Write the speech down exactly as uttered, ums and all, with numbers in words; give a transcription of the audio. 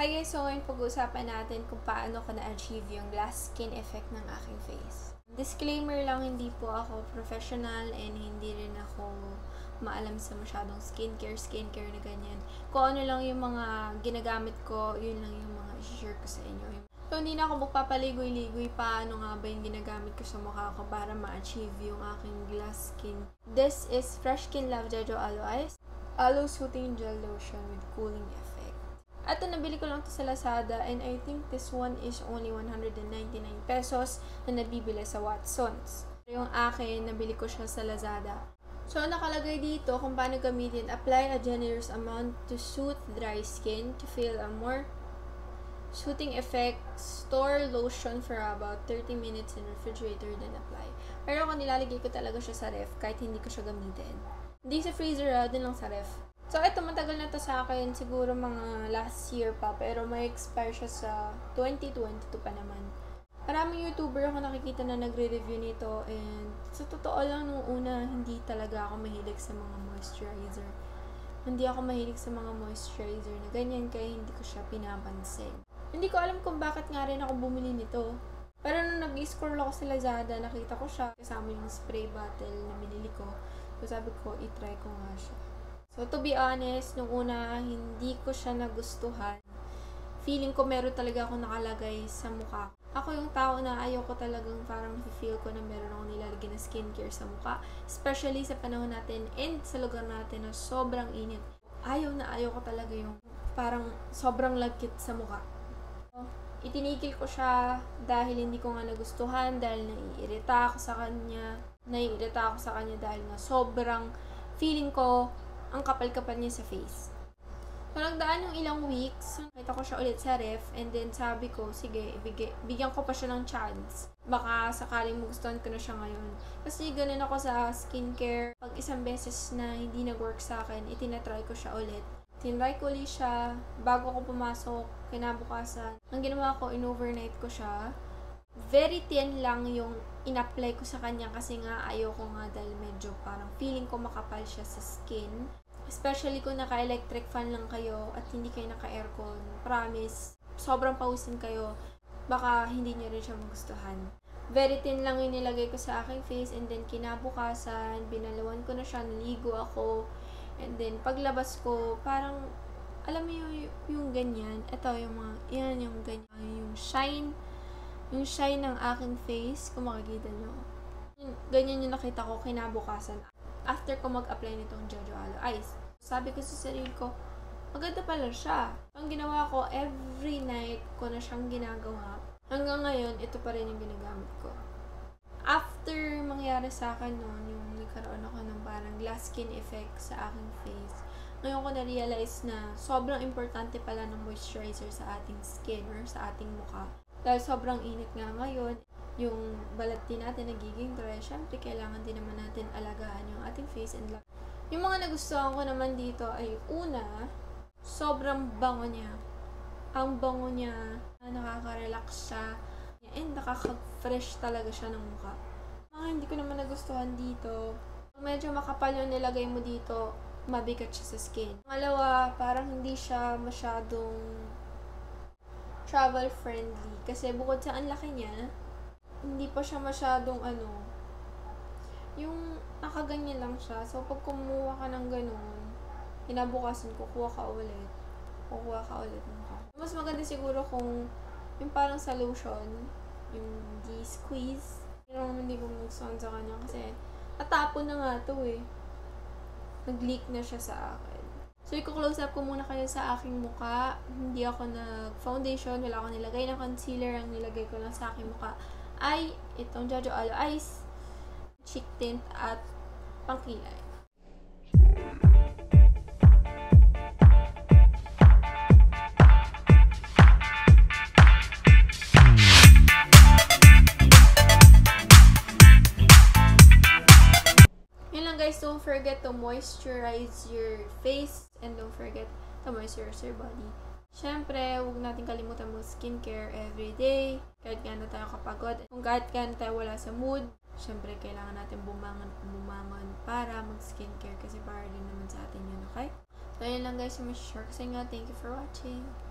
Hi guys! So ngayon pag-uusapan natin kung paano ko na-achieve yung last skin effect ng aking face. Disclaimer lang, hindi po ako professional and hindi rin ako maalam sa masyadong skincare, skincare na ganyan. Kung ano lang yung mga ginagamit ko, yun lang yung mga i-share ko sa inyo. So, hindi na ako magpapaligoy-ligoy pa ano nga ba yung ginagamit ko sa mukha ko para ma-achieve yung aking glass skin. This is Fresh Skinlab Jeju Aloe Ice Aloe Soothing Gel Lotion with Cooling Effect. At ito, nabili ko lang ito sa Lazada and I think this one is only one hundred ninety-nine pesos na nabibili sa Watsons. Yung akin, nabili ko siya sa Lazada. So, nakalagay dito kung paano gamitin. Apply a generous amount to soothe dry skin to feel a more soothing effect. Store lotion for about thirty minutes in refrigerator then apply. Pero ako nilalagay ko talaga siya sa ref kahit hindi ko siya gamitin. Hindi sa freezer, din lang sa ref. So ito, matagal na to sa akin. Siguro mga last year pa. Pero may expire siya sa twenty twenty-two pa naman. Maraming YouTuber ako nakikita na nagre-review nito. And sa totoo lang, nung una, hindi talaga ako mahilig sa mga moisturizer. Hindi ako mahilig sa mga moisturizer na ganyan. Kaya hindi ko siya pinapansin. Hindi ko alam kung bakit nga rin ako bumili nito. Pero nung nag-scroll ako sa Lazada, nakita ko siya. Kasama yung spray bottle na binili ko. So sabi ko, itry ko nga siya. So to be honest, nung una, hindi ko siya nagustuhan. Feeling ko meron talaga ako nakalagay sa mukha. Ako yung tao na ayaw ko talagang parang feel ko na meron akong nilalagay na skincare sa mukha. Especially sa panahon natin and sa lugar natin na sobrang init. Ayaw na ayaw ko talaga yung parang sobrang lagkit sa mukha. Itinigil ko siya dahil hindi ko nga nagustuhan, dahil naiirita ako sa kanya. Naiirita ako sa kanya dahil nga sobrang feeling ko ang kapal-kapal niya sa face. So, nagdaan yung ilang weeks, nakita ko siya ulit sa ref, and then sabi ko, sige, bigay, bigyan ko pa siya ng chance. Baka sakaling magustuhan ko na siya ngayon. Kasi ganun ako sa skincare. Pag isang beses na hindi nag-work sa akin, itinatry ko siya ulit. Tinry ko ulit siya bago ko pumasok, kinabukasan. Ang ginawa ko, in-overnight ko siya. Very thin lang yung in-apply ko sa kanya kasi nga ayoko nga dahil medyo parang feeling ko makapal siya sa skin. Especially kung naka-electric fan lang kayo at hindi kayo naka-aircon. Promise, sobrang pausin kayo. Baka hindi niya rin siya magustuhan. Very thin lang yung nilagay ko sa aking face and then kinabukasan, binalawan ko na siya, naligo ako. And then, paglabas ko, parang, alam mo yung, yung ganyan. Ito, yung mga, yan, yung ganyan. Yung shine, yung shine ng aking face, kung makikita nyo. Ganyan yung nakita ko kinabukasan. After ko mag-apply nitong Jeju Aloe Ice. Sabi ko sa sarili ko, maganda pala siya. Ang ginawa ko, every night ko na siyang ginagawa. Hanggang ngayon, ito pa rin yung ginagamit ko. After mangyari sa akin noon, yung nagkaroon ako ng parang glass skin effect sa aking face, ngayon ko na-realize na sobrang importante pala ng moisturizer sa ating skin or sa ating mukha. Dahil sobrang init nga ngayon, yung balat din natin nagiging dry, syempre kailangan din naman natin alagaan yung ating face and lahat. Yung mga nagustuhan ko naman dito ay una, sobrang bango niya. Ang bango niya, nakaka-relax siya. And nakaka-fresh talaga siya ng mukha. Ah, hindi ko naman nagustuhan dito. Medyo makapal yung nilagay mo dito, mabigat siya sa skin. Pangalawa, parang hindi siya masyadong travel-friendly. Kasi bukod sa ang laki niya, hindi pa siya masyadong ano, yung nakaganyan lang siya. So, pag kumuha ka ng ganun, kinabukasan ko, kuha ka ulit. Kukuha ka ulit ng mukha. Mas maganda siguro kung yung parang sa lotion, yung di-squeeze. Pero naman hindi ko magustuhan sa kanya kasi natapon na nga to eh. Nag-leak na siya sa akin. So, i-close up ko muna kayo sa aking mukha. Hindi ako nag-foundation, wala akong nilagay na concealer. Ang nilagay ko lang sa aking mukha ay itong Jeju Aloe Ice, cheek tint at pangkilay. Don't forget to moisturize your face and don't forget to moisturize your body. Siyempre, huwag natin kalimutan mag skincare everyday. Kahit gano'n tayo kapagod, kung kahit gano'n tayo wala sa mood, siyempre, kailangan natin bumangon at bumangon para mag skincare kasi para din naman sa atin yun, okay? So, yun lang guys, yung share ko sa inyo. Thank you for watching.